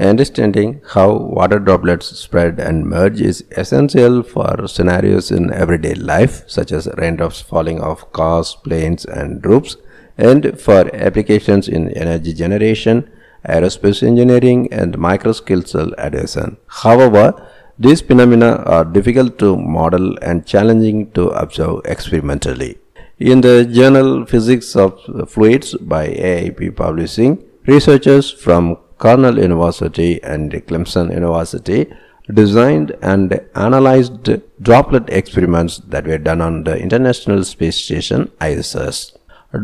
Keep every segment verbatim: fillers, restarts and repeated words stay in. Understanding how water droplets spread and merge is essential for scenarios in everyday life, such as raindrops falling off cars, planes, and roofs, and for applications in energy generation, aerospace engineering, and microscale adhesion. However, these phenomena are difficult to model and challenging to observe experimentally. In the journal Physics of Fluids by A I P Publishing, researchers from Cornell University and Clemson University designed and analyzed droplet experiments that were done on the International Space Station I S S.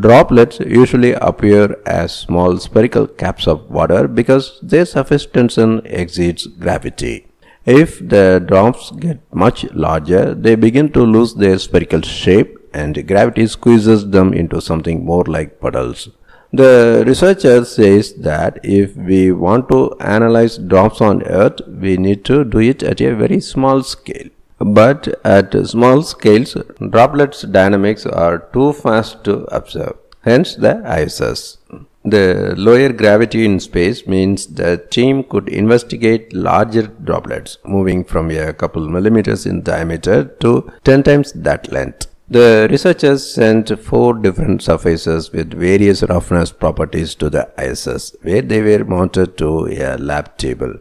Droplets usually appear as small spherical caps of water because their surface tension exceeds gravity. If the drops get much larger, they begin to lose their spherical shape and gravity squeezes them into something more like puddles. The researcher says that if we want to analyze drops on Earth, we need to do it at a very small scale. But at small scales, droplets dynamics are too fast to observe, hence the I S S. The lower gravity in space means the team could investigate larger droplets, moving from a couple millimeters in diameter to ten times that length. The researchers sent four different surfaces with various roughness properties to the I S S, where they were mounted to a lab table.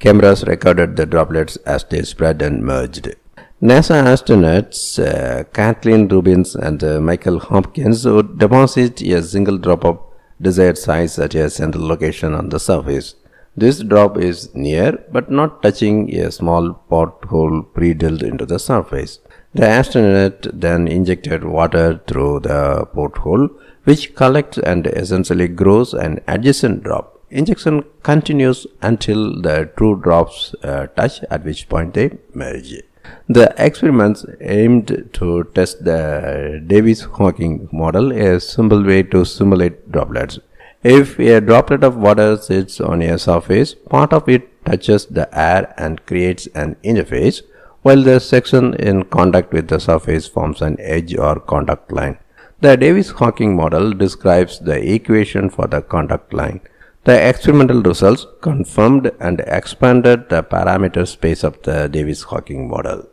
Cameras recorded the droplets as they spread and merged. NASA astronauts uh, Kathleen Rubins and uh, Michael Hopkins would deposit a single drop of desired size at a central location on the surface. This drop is near but not touching a small porthole pre-drilled into the surface. The astronaut then injected water through the porthole, which collects and essentially grows an adjacent drop. Injection continues until the two drops uh, touch, at which point they merge. The experiments aimed to test the Davis-Hawking model, a simple way to simulate droplets. If a droplet of water sits on a surface, part of it touches the air and creates an interface, while the section in contact with the surface forms an edge or contact line. The Davis-Hawking model describes the equation for the contact line. The experimental results confirmed and expanded the parameter space of the Davis-Hawking model.